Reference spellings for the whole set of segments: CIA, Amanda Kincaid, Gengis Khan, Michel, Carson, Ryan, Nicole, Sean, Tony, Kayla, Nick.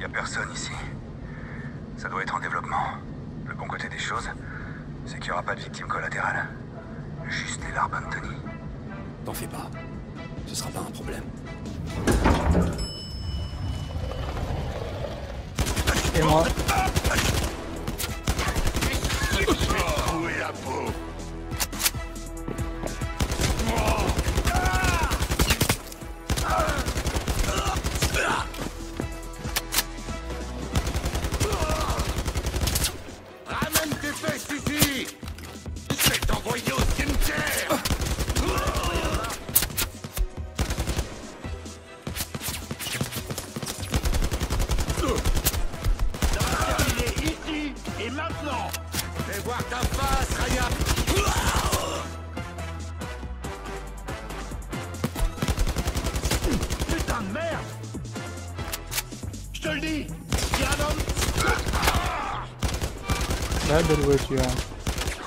Y a personne ici. Ça doit être en développement. Le bon côté des choses, c'est qu'il n'y aura pas de victimes collatérales. Juste les larmes de Tony. T'en fais pas. Ce sera pas un problème. Et moi.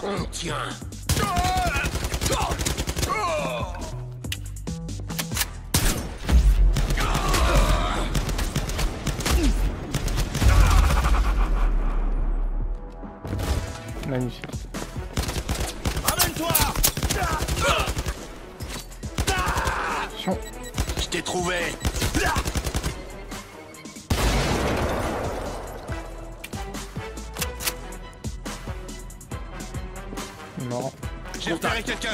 Oh, tiens. Magnifique. Ramène-toi. Je t'ai trouvé. J'ai repéré quelqu'un.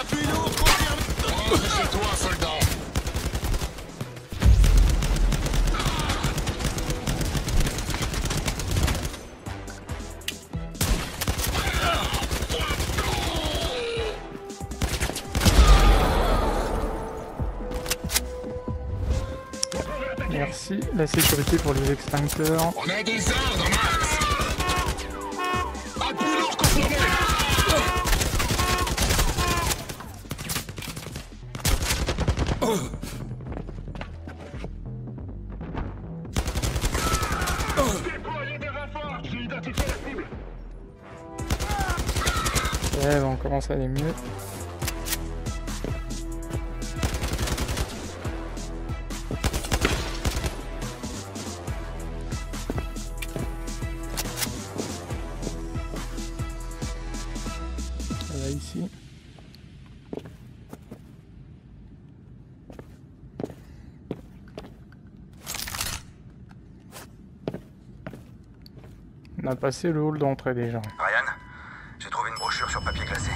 Appuie-nous, confirme. Oh, c'est toi, soldat. Merci, la sécurité pour les extincteurs. On a des ordres, Max. Ça allait mieux. Là ici. On a passé le hall d'entrée déjà. Ryan, j'ai trouvé une brochure sur papier glacé.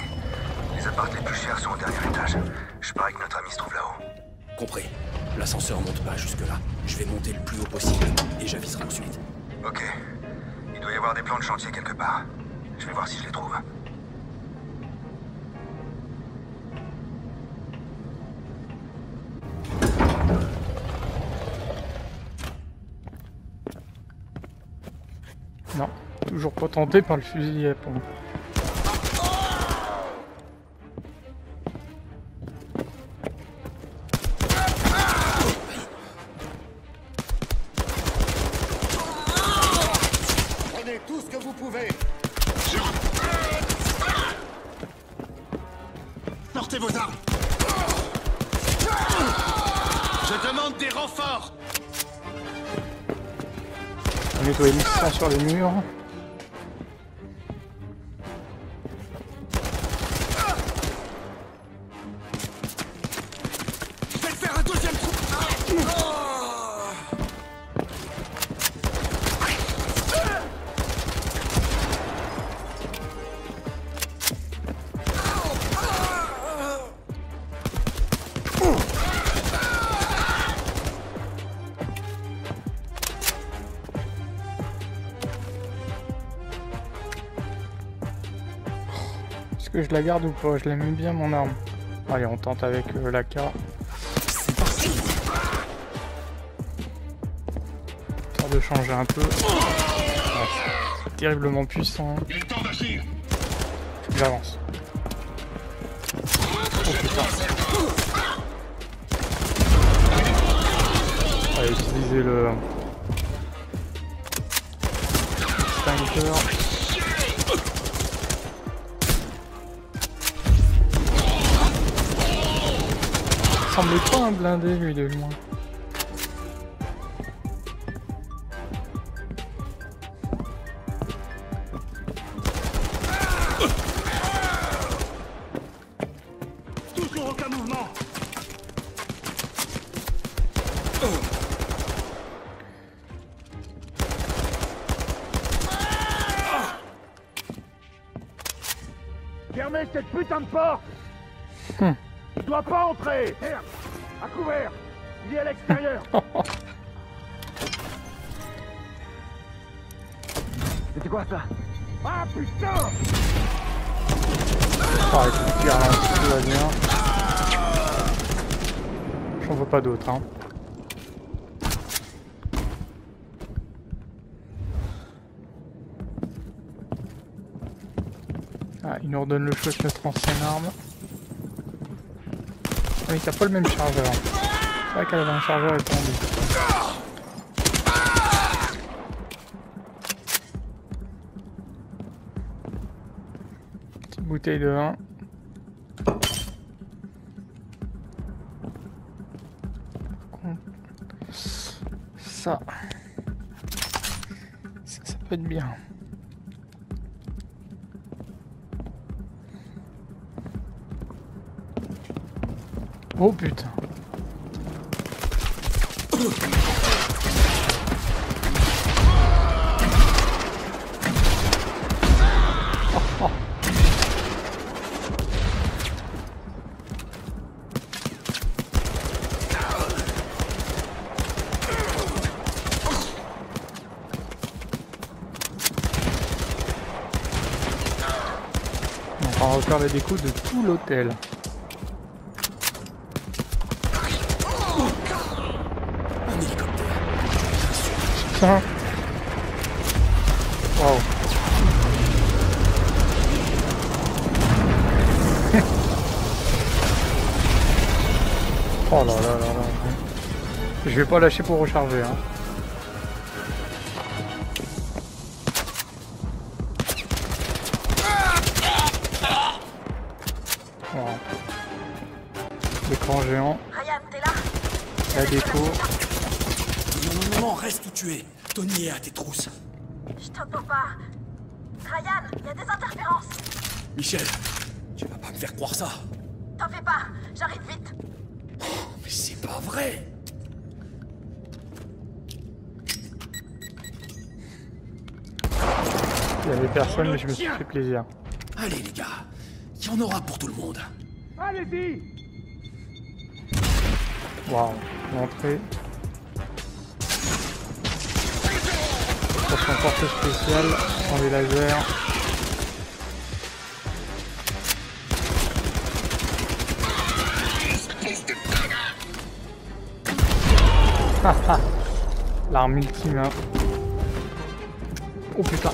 Les apparts les plus chers sont au dernier étage. Je parie que notre ami se trouve là-haut. Compris. L'ascenseur monte pas jusque-là. Je vais monter le plus haut possible et j'aviserai ensuite. Ok. Il doit y avoir des plans de chantier quelque part. Je vais voir si je les trouve. Non. Toujours pas tenté par le fusil à pompe. Sur les murs. Je vais faire un deuxième trou. Je la garde ou pas? Je l'aime bien mon arme. Allez, on tente avec la K. C'est parti. Histoire de changer un peu. Ouais, terriblement puissant. Il est temps d'agir. J'avance. Oh putain. Allez, utiliser le sniper. Il semble pas un blindé lui de loin. fermer cette putain de porte. Je dois pas entrer. Merde. À couvert. Il est à l'extérieur. C'était quoi ça? Ah putain! Oh, il faut tout va bien. J'en vois pas d'autres, hein. Ah, il nous redonne le choix de notre ancienne arme. Ah, mais t'as pas le même chargeur. C'est vrai qu'elle avait un chargeur étendu. Bouteille de vin. Ça. Ça peut être bien. Oh putain. La déco de tout l'hôtel. Putain. Wow. Oh là là là là. Je vais pas lâcher pour recharger, hein. Géant. Ryan, t'es là? La déco. Non, non, non, reste où tu es. Tony est à tes trousses. Je t'entends pas. Ryan, il y a des interférences. Michel, tu vas pas me faire croire ça. T'en fais pas, j'arrive vite. Oh, mais c'est pas vrai. Il y avait personne, mais je me suis fait plaisir. Allez les gars, il y en aura pour tout le monde. Allez-y. Waouh, l'entrée. Attention, porte spéciale, sans les lasers. Haha, l'arme ultime. Hein. Oh putain.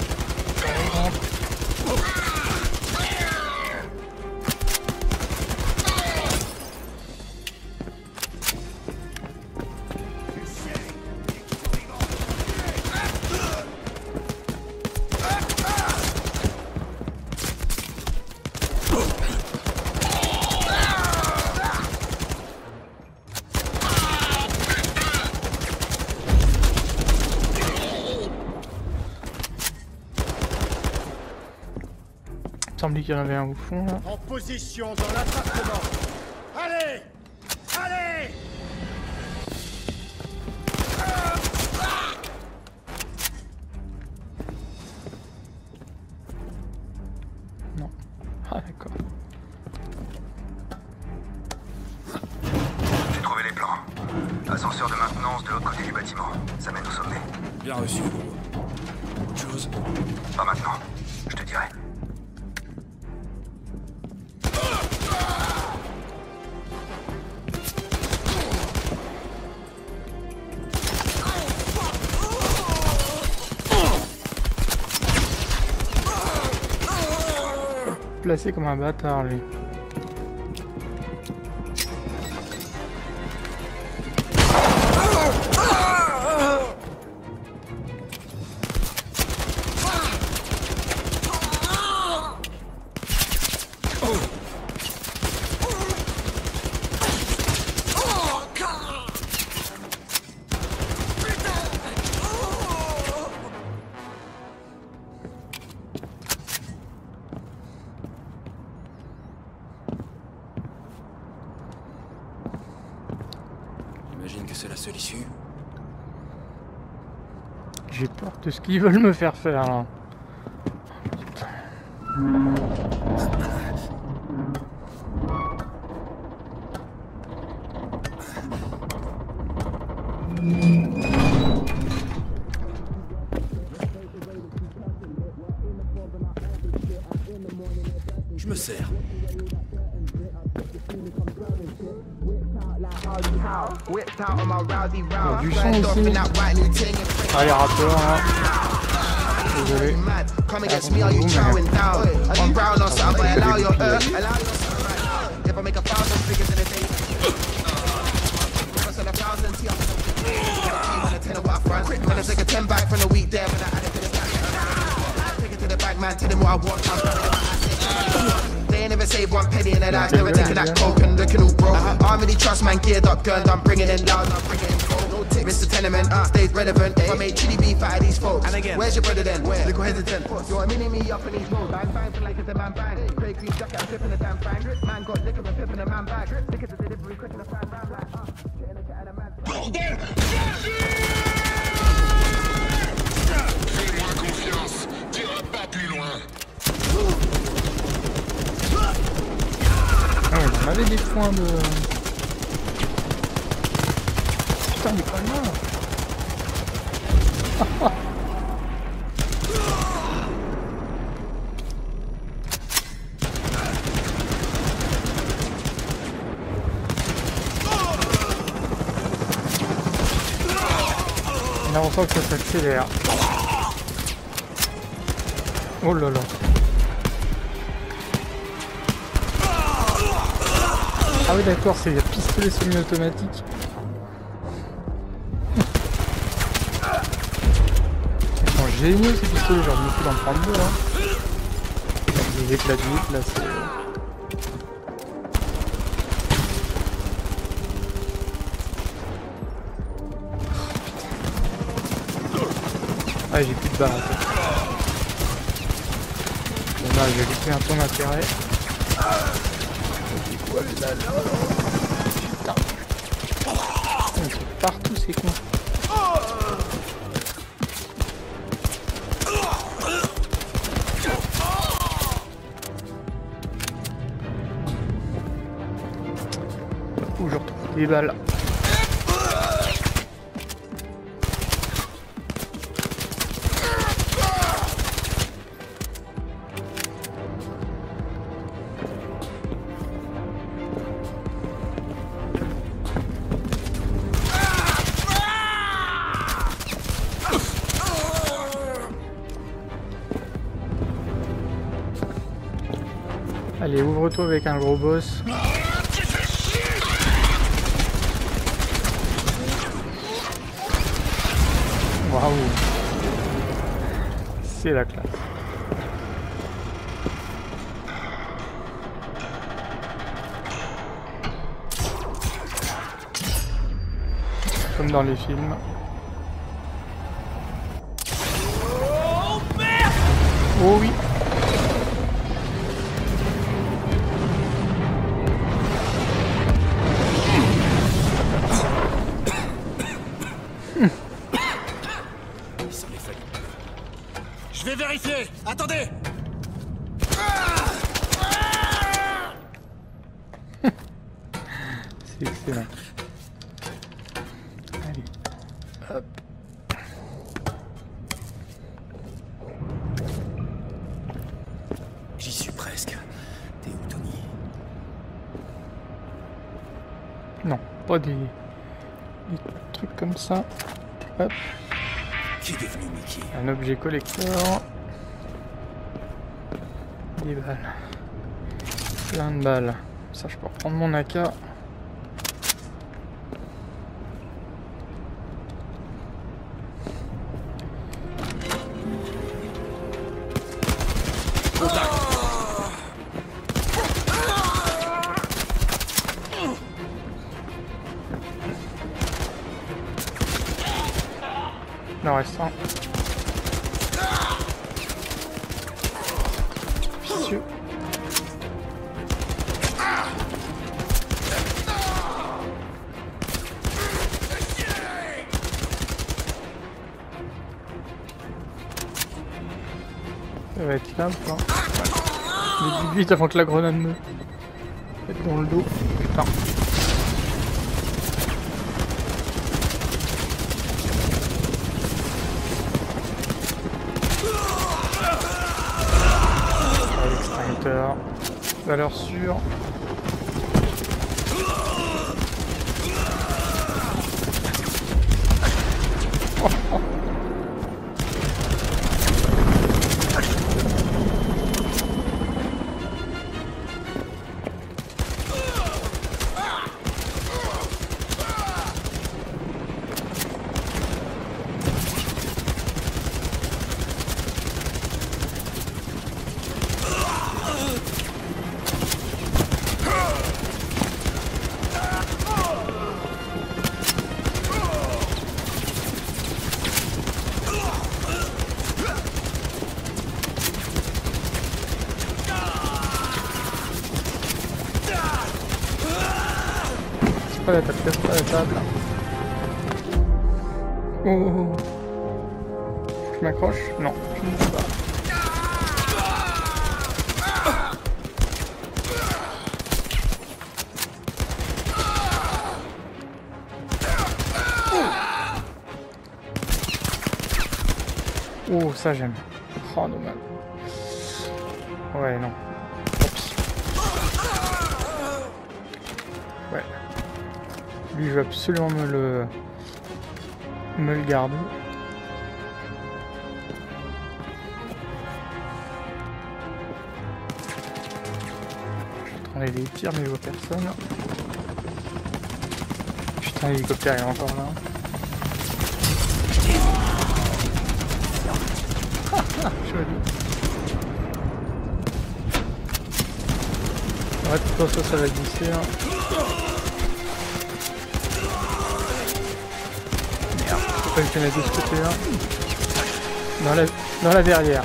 Il y en avait un au fond là. En position dans l'appartement. Allez, allez. Non. Ah d'accord. J'ai trouvé les plans. Ascenseur de maintenance de l'autre côté du bâtiment. Ça mène au sommet. Bien reçu. Autre chose. Pas maintenant. Je te dirai. Placé comme un bâtard lui. De ce qu'ils veulent me faire faire là. Je me sers. Du sang ici. Ah, les rappeurs, là. Désolé. They never save one penny in a life, never taking that coke and the canoe bro. I really trust man, geared up, gunned, I'm bringing in loud, I'm bringing in cold. No tip, Mr. Tenement, stays relevant. I made chili beef out of these folks. And again, where's your brother then? Where? Little hesitant. You're mini me up in these roads. I'm fine for like it's a man bag. Craig green jacket, I'm flipping a damn fang. Man got liquor, I'm flipping a man bag. Liquor to delivery, quick in a fan round like us. Getting a cat and a man. Go there! Fais-moi confiance, t'iras pas plus loin. Ah, on avait des points de... Putain, mais pas mort. Là, on sent que ça s'accélère. Oh là là. Ah oui d'accord, c'est les pistolets semi-automatiques. Ils sont géniaux ces pistolets, genre je me fous d'en prendre deux là. Des éclats de lutte là c'est... Ah j'ai plus de barres en fait. Bon là je vais lui faire un tour d'intérêt. Putain. Ils sont partout ces cons. Où je retrouve des balles. Allez, ouvre-toi avec un gros boss. Waouh. C'est la classe. Comme dans les films. Oh oui. Attendez. C'est excellent. Allez. Hop. J'y suis presque. T'es où, Tony? Non, pas des trucs comme ça. Hop. Qui est devenu Mickey? Un objet collector. Des balles. Plein de balles. Ça, je peux reprendre mon AK. Non, reste un. Ça va être là ou pas? Je vais vite avant que la grenade me mette dans le dos. Putain. D'accord. Valeur sûre. Ça j'aime. Oh dommage. Ouais non. Oups. Ouais. Lui je veux absolument me le garder. J'entendais des tirs mais je vois personne. Putain l'hélicoptère est encore là. Ah, joli. Ouais, plutôt ça va glisser. Hein. Merde, faut pas que je mette de ce côté-là. Dans la verrière.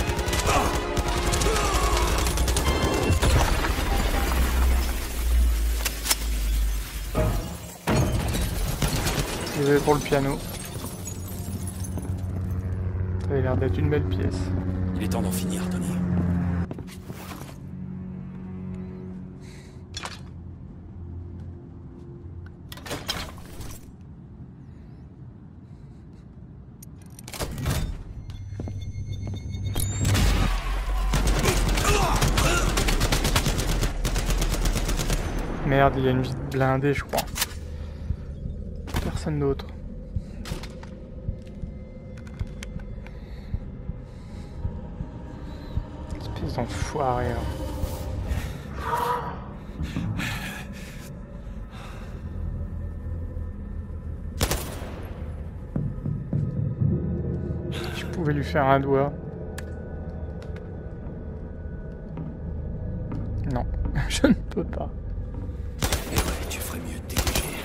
Désolé pour le piano. Ça avait l'air d'être une belle pièce. Il est temps d'en finir, Tony. Merde, il y a une vie blindée, je crois. Personne d'autre. Espèce d'enfoiré, hein. Je pouvais lui faire un doigt. Non, je ne peux pas. Et ouais, tu ferais mieux de dégager.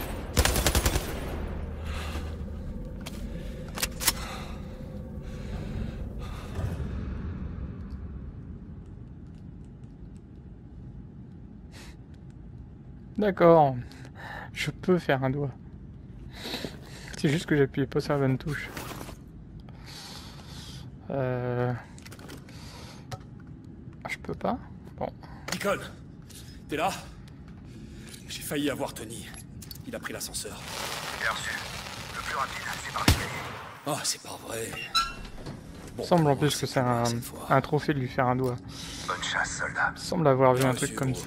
D'accord, je peux faire un doigt. C'est juste que j'appuyais pas sur la bonne touche. Je peux pas. Bon. Nicole, t'es là? J'ai failli avoir Tony. Il a pris l'ascenseur. Bien reçu. Le plus rapide, c'est par l'escalier. Oh, c'est pas vrai. Bon, il semble en plus que c'est un trophée de lui faire un doigt. Bonne chasse, soldat. Il semble avoir vu un truc comme ça.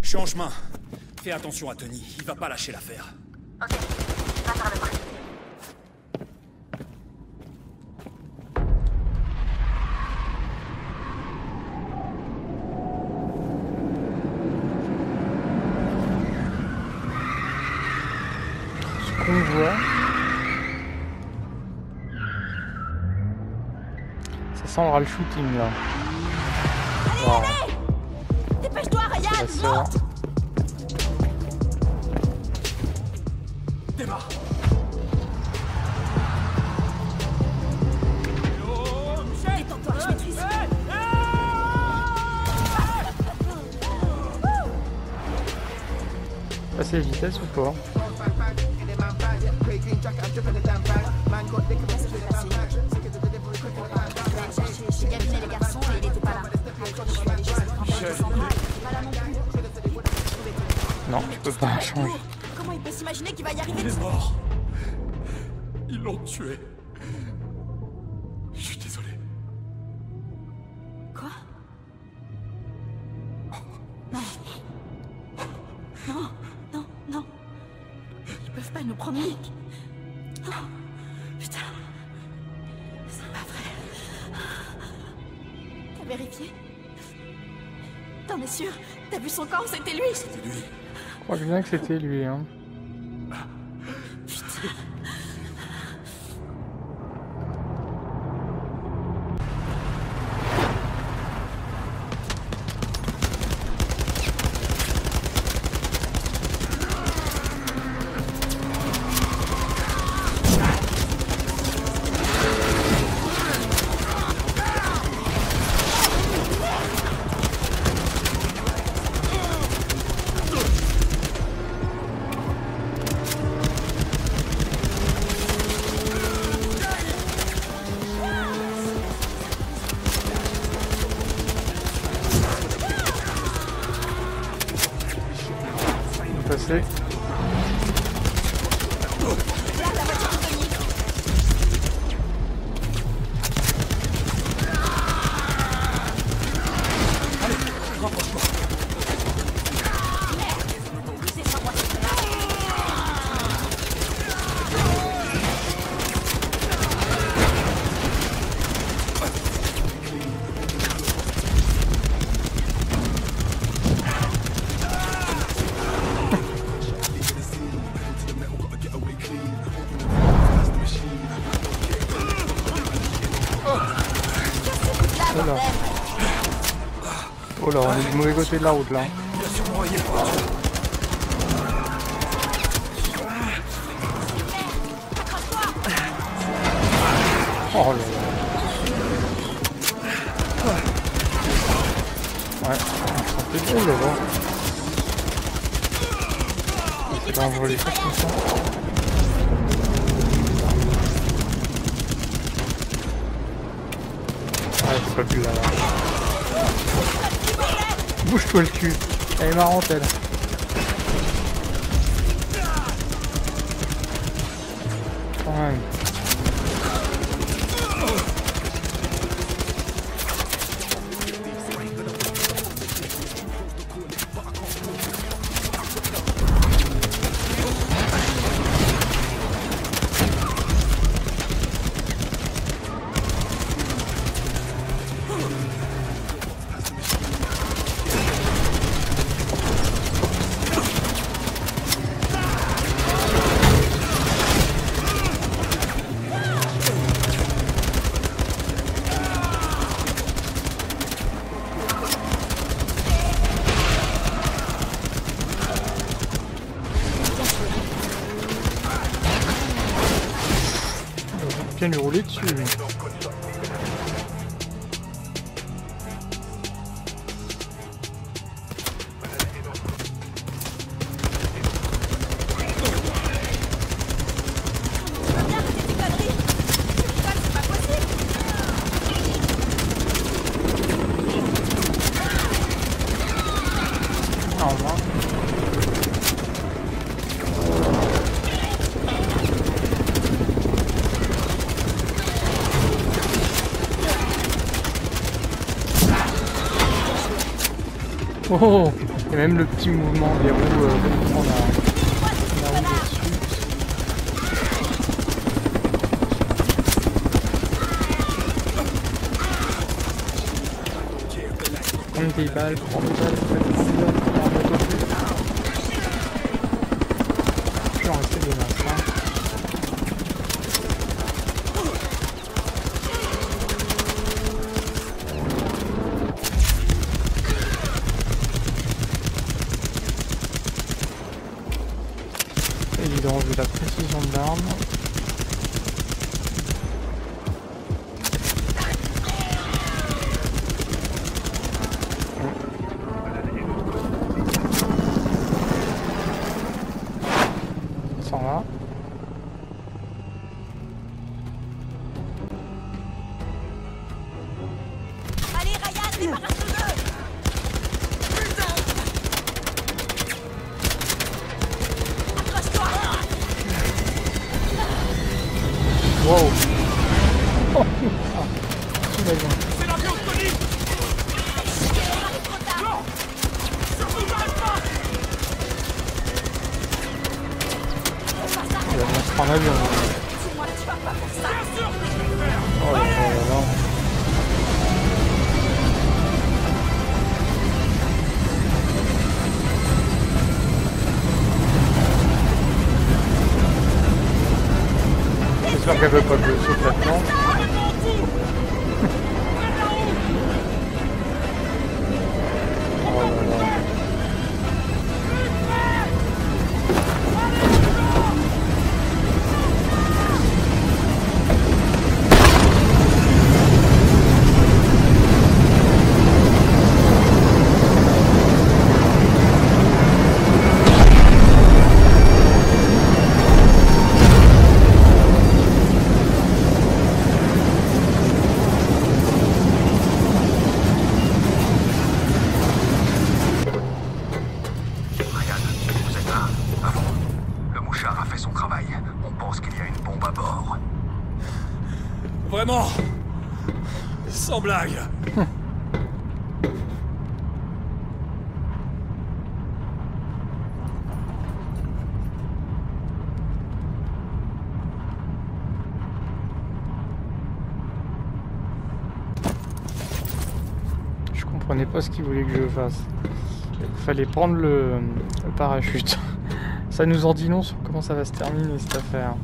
Je suis en chemin. Fais attention à Tony, il va pas lâcher l'affaire. Ok, je vais faire le prix. Ce qu'on voit... Ça sent le shooting là. Allez, wow. Allez, dépêche-toi, Ryan, monte. Démarre. Détends-toi, je maîtrise. Passer les vitesses ou pas? J'ai gaviné les garçons et il était pas là. Je suis allé chez cette grand-mère sans bras, il était pas là non plus. Non, je peux pas changer. Comment il peut s'imaginer qu'il va y arriver? Il est mort. Ils l'ont tué. Je suis désolé. Quoi? Non. Non, non, non. Ils peuvent pas nous prendre Nick. Non. Putain. C'est pas vrai. T'as vérifié? T'en es sûr? T'as vu son corps? C'était lui? C'était lui. Je crois bien que c'était lui, hein. Putain. Mauvais côté de la route là. Oh là. Ouais, c'est cool là-bas. C'est pas envolé comme ça. Ouais, c'est pas plus là. Bouge-toi le cul, elle est marrante elle. Quand même. Lui rouler dessus. Oh, et même le petit mouvement des roues prendre la roue dessus. Prendre des balles, prendre des balles, prendre des balles, prendre des balles. Je vais en rester devant ça. De la précision de l'arme. On s'en va. Wow. Oh putain. C'est l'avion de Tony. Non. Surtout n'arrête pas. Il va bien se prendre l'avion. Dis-moi que tu vas pas faire ça. Bien sûr que je vais le faire. Oh là là. J'espère qu'elle ne veut pas que je saute maintenant. Vraiment, sans blague. Je comprenais pas ce qu'il voulait que je fasse. Il fallait prendre le parachute. Ça nous en dit long sur comment ça va se terminer cette affaire.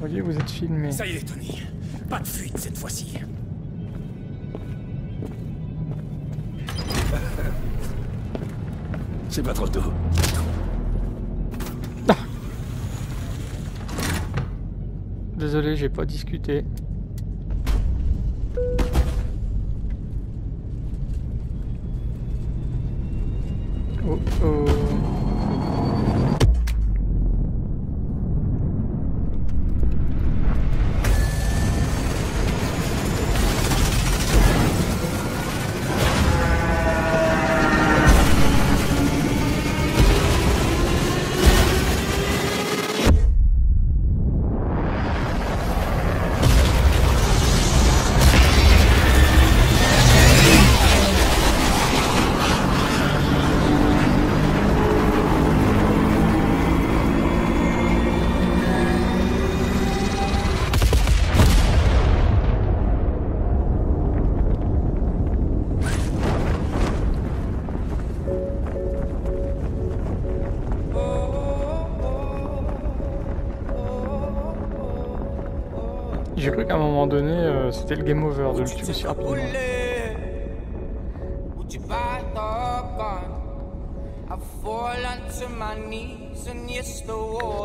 Voyez, vous êtes filmé. Ça y est, Tony. Pas de fuite cette fois-ci. C'est pas trop tôt. Ah. Désolé, j'ai pas discuté. Oh oh. J'ai cru qu'à un moment donné, c'était le game over de le tuer aussi rapidement.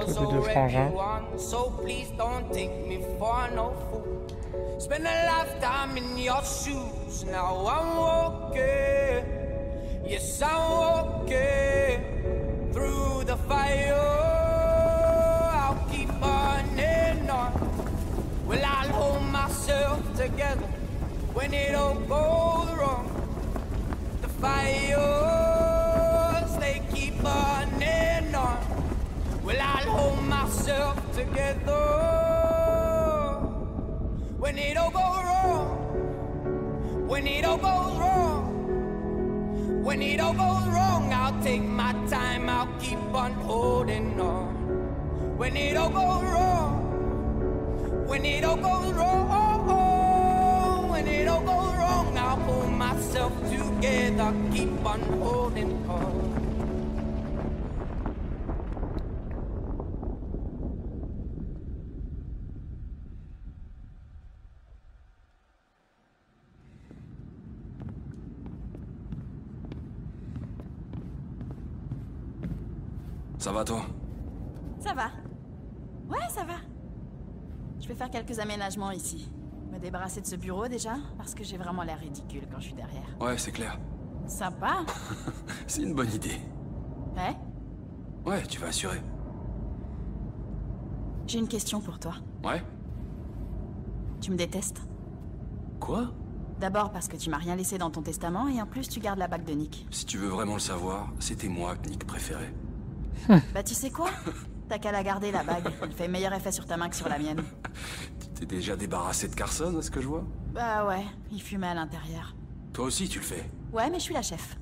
Tous les deux frangins. Together when it all goes wrong, the fires they keep on and on. Well, I'll hold myself together when it all goes wrong. When it all goes wrong, when it all goes wrong, I'll take my time, I'll keep on holding on. When it all goes wrong, when it all goes wrong. Ça va toi? Ça va. Ouais, ça va. Je vais faire quelques aménagements ici. Me débarrasser de ce bureau déjà, parce que j'ai vraiment l'air ridicule quand je suis derrière. Ouais, c'est clair. Sympa. C'est une bonne idée. Ouais? Ouais, tu vas assurer. J'ai une question pour toi. Ouais? Tu me détestes? Quoi? D'abord parce que tu m'as rien laissé dans ton testament, et en plus tu gardes la bague de Nick. Si tu veux vraiment le savoir, c'était moi que Nick préférait. Bah tu sais quoi? T'as qu'à la garder la bague, elle fait meilleur effet sur ta main que sur la mienne. Tu t'es déjà débarrassé de Carson, à ce que je vois? Bah ouais, il fumait à l'intérieur. Toi aussi tu le fais? Ouais, mais je suis la chef.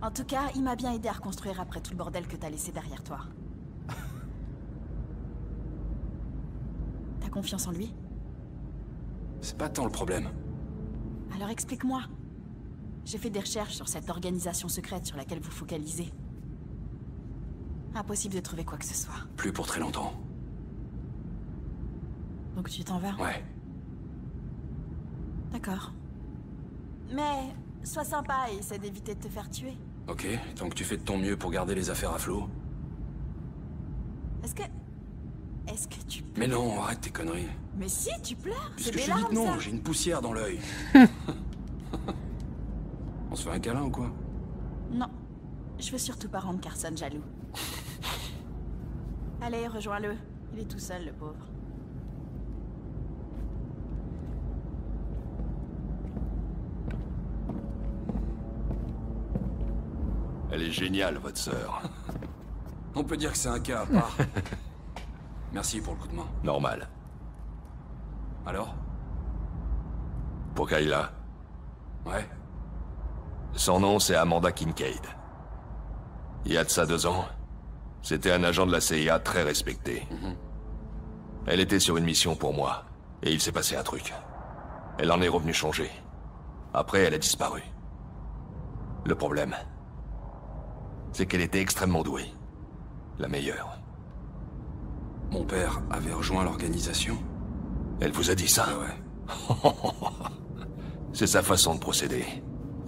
En tout cas, il m'a bien aidé à reconstruire après tout le bordel que t'as laissé derrière toi. T'as confiance en lui? C'est pas tant le problème. Alors explique-moi. J'ai fait des recherches sur cette organisation secrète sur laquelle vous focalisez. Impossible de trouver quoi que ce soit. Plus pour très longtemps. Donc tu t'en vas? Ouais. D'accord. Mais sois sympa et essaie d'éviter de te faire tuer. Ok, tant que tu fais de ton mieux pour garder les affaires à flot. Est-ce que tu pleures? Mais non, arrête tes conneries. Mais si, tu pleures, c'est des larmes, non, j'ai une poussière dans l'œil. On se fait un câlin ou quoi? Non. Je veux surtout pas rendre Carson jaloux. Allez, rejoins-le. Il est tout seul, le pauvre. Elle est géniale, votre sœur. On peut dire que c'est un cas à part. Merci pour le coup de main. Normal. Alors? Pour Kayla? Ouais. Son nom, c'est Amanda Kincaid. Il y a de ça 2 ans, c'était un agent de la CIA très respecté. Elle était sur une mission pour moi, et il s'est passé un truc. Elle en est revenue changée. Après, elle a disparu. Le problème, c'est qu'elle était extrêmement douée. La meilleure. Mon père avait rejoint l'organisation. Elle vous a dit ça? Ouais. C'est sa façon de procéder.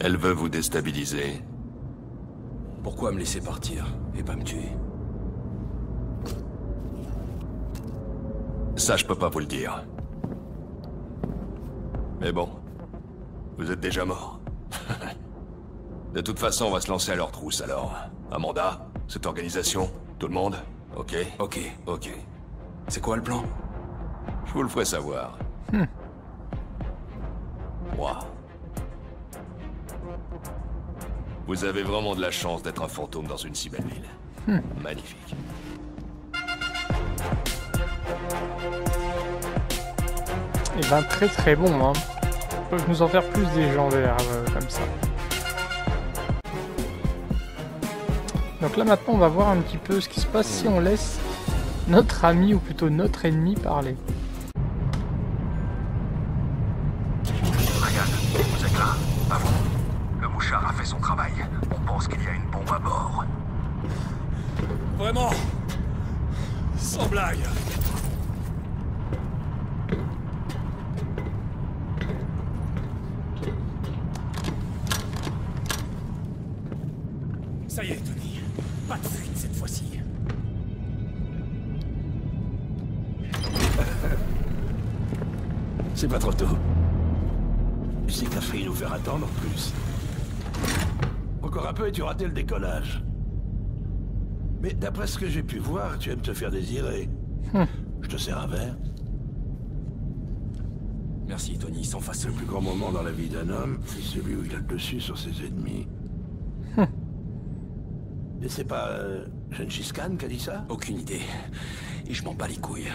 Elle veut vous déstabiliser. Pourquoi me laisser partir et pas me tuer? Ça, je peux pas vous le dire. Mais bon, vous êtes déjà mort. De toute façon, on va se lancer à leur trousse, alors. Amanda, cette organisation, tout le monde? Ok. Ok. C'est quoi le plan? Je vous le ferai savoir. Moi. Vous avez vraiment de la chance d'être un fantôme dans une si belle ville. Magnifique. Eh ben très très bon, hein. Ils peuvent nous en faire plus des légendaires comme ça. Donc là maintenant on va voir un petit peu ce qui se passe si on laisse notre ami ou plutôt notre ennemi parler. Regarde, vous êtes là, à vous. Le mouchard a fait son travail. On pense qu'il y a une bombe à bord. Vraiment? Sans blague. Ça y est, Tony. Pas de fuite cette fois-ci. C'est pas trop tôt. Ces cafés nous faire attendre plus. Encore un peu et tu ratais le décollage. Mais d'après ce que j'ai pu voir, tu aimes te faire désirer. Je te sers un verre. Merci, Tony, sans façon. Le plus grand moment dans la vie d'un homme, c'est celui où il a le dessus sur ses ennemis. Et c'est pas Gengis Khan qui a dit ça? Aucune idée. Et je m'en bats les couilles.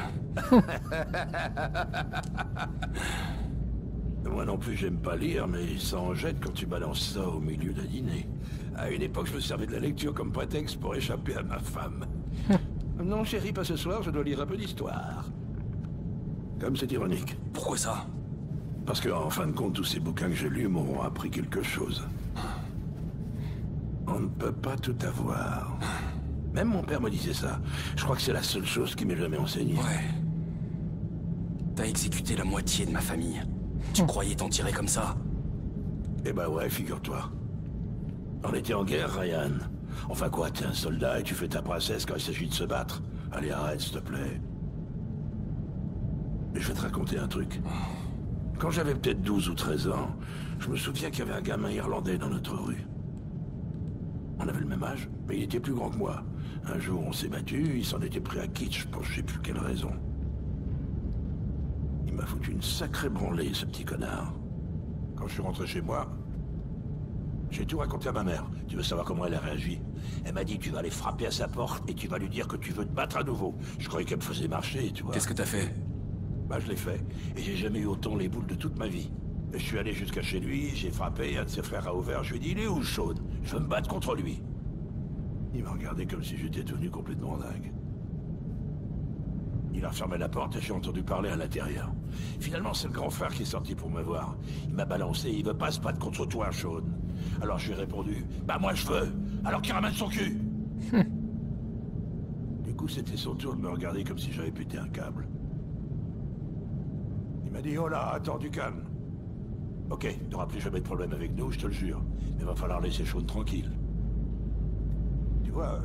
Moi non plus, j'aime pas lire, mais ça en jette quand tu balances ça au milieu d'un dîner. À une époque, je me servais de la lecture comme prétexte pour échapper à ma femme. Non, chérie, pas ce soir, je dois lire un peu d'histoire. Comme c'est ironique. Pourquoi ça? Parce que, en fin de compte, tous ces bouquins que j'ai lus m'auront appris quelque chose. On ne peut pas tout avoir. Même mon père me disait ça. Je crois que c'est la seule chose qui m'ait jamais enseigné. Ouais. T'as exécuté la moitié de ma famille. Tu croyais t'en tirer comme ça? Eh ben ouais, figure-toi. On était en guerre, Ryan. Enfin quoi, t'es un soldat et tu fais ta princesse quand il s'agit de se battre. Allez, arrête, s'il te plaît. Et je vais te raconter un truc. Quand j'avais peut-être 12 ou 13 ans, je me souviens qu'il y avait un gamin irlandais dans notre rue. On avait le même âge, mais il était plus grand que moi. Un jour, on s'est battu, il s'en était pris à kitsch pour je sais plus quelle raison. Il m'a foutu une sacrée branlée, ce petit connard. Quand je suis rentré chez moi, J'ai tout raconté à ma mère. Tu veux savoir comment elle a réagi? Elle m'a dit, tu vas aller frapper à sa porte et tu vas lui dire que tu veux te battre à nouveau. Je croyais qu'elle me faisait marcher, tu vois. Qu'est-ce que t'as fait? Bah, je l'ai fait. Et j'ai jamais eu autant les boules de toute ma vie. Je suis allé jusqu'à chez lui, j'ai frappé, un de ses frères a ouvert, je lui ai dit, il est où chaude? Je veux me battre contre lui. Il m'a regardé comme si j'étais devenu complètement dingue. Il a fermé la porte et j'ai entendu parler à l'intérieur. Finalement, c'est le grand frère qui est sorti pour me voir. Il m'a balancé, il veut pas se battre contre toi, Sean. Alors je lui ai répondu, bah moi je veux, alors qu'il ramène son cul. Du coup, c'était son tour de me regarder comme si j'avais pété un câble. Il m'a dit, oh là, attends, du calme. Ok, t'auras plus jamais de problème avec nous, je te le jure. Mais va falloir laisser Sean tranquille. Tu vois,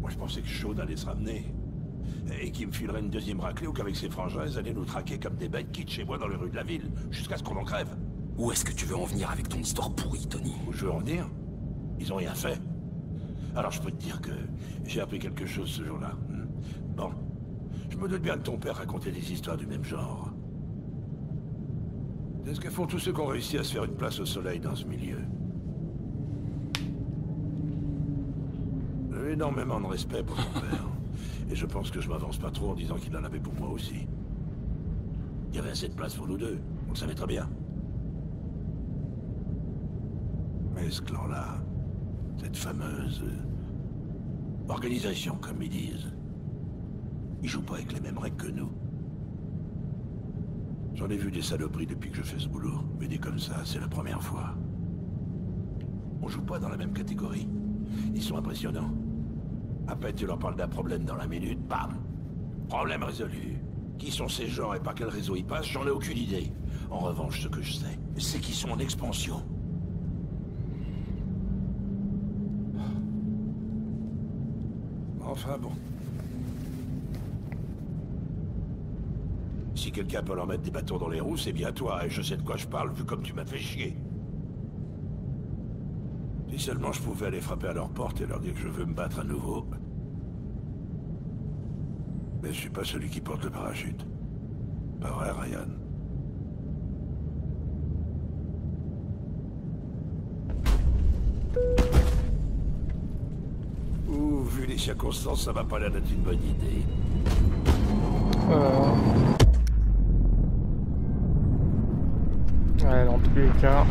moi je pensais que Sean allait se ramener. Et qui me filerait une deuxième raclée ou qu'avec ses frangins, ils allaient nous traquer comme des bêtes quittes chez moi dans les rues de la ville, jusqu'à ce qu'on en crève. Où est-ce que tu veux en venir avec ton histoire pourrie, Tony? Où je veux en venir? Ils ont rien fait. Alors je peux te dire que j'ai appris quelque chose ce jour-là. Bon, je me doute bien que ton père racontait des histoires du même genre. C'est ce que font tous ceux qui ont réussi à se faire une place au soleil dans ce milieu. J'ai énormément de respect pour ton père. Et je pense que je m'avance pas trop en disant qu'il en avait pour moi aussi. Il y avait assez de place pour nous deux, on le savait très bien. Mais ce clan-là, cette fameuse organisation, comme ils disent, ils jouent pas avec les mêmes règles que nous. J'en ai vu des saloperies depuis que je fais ce boulot, mais dit comme ça, c'est la première fois. On joue pas dans la même catégorie. Ils sont impressionnants. À peine tu leur parles d'un problème dans la minute, bam! Problème résolu. Qui sont ces gens et par quel réseau ils passent, j'en ai aucune idée. En revanche, ce que je sais, c'est qu'ils sont en expansion. Enfin bon. Si quelqu'un peut leur mettre des bâtons dans les roues, c'est bien toi, et je sais de quoi je parle vu comme tu m'as fait chier. Si seulement je pouvais aller frapper à leur porte et leur dire que je veux me battre à nouveau. Mais je suis pas celui qui porte le parachute. Pas vrai, Ryan? Ouh, vu les circonstances, ça va pas l'air d'être une bonne idée. Ouais, dans tous les cas...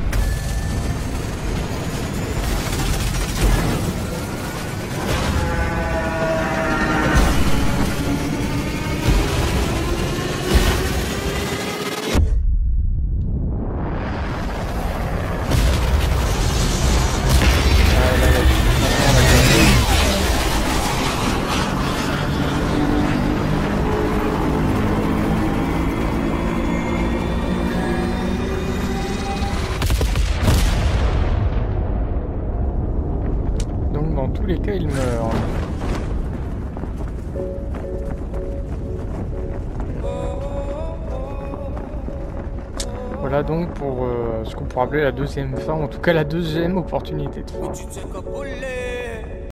pour appeler la deuxième fin, en tout cas la deuxième opportunité de fin.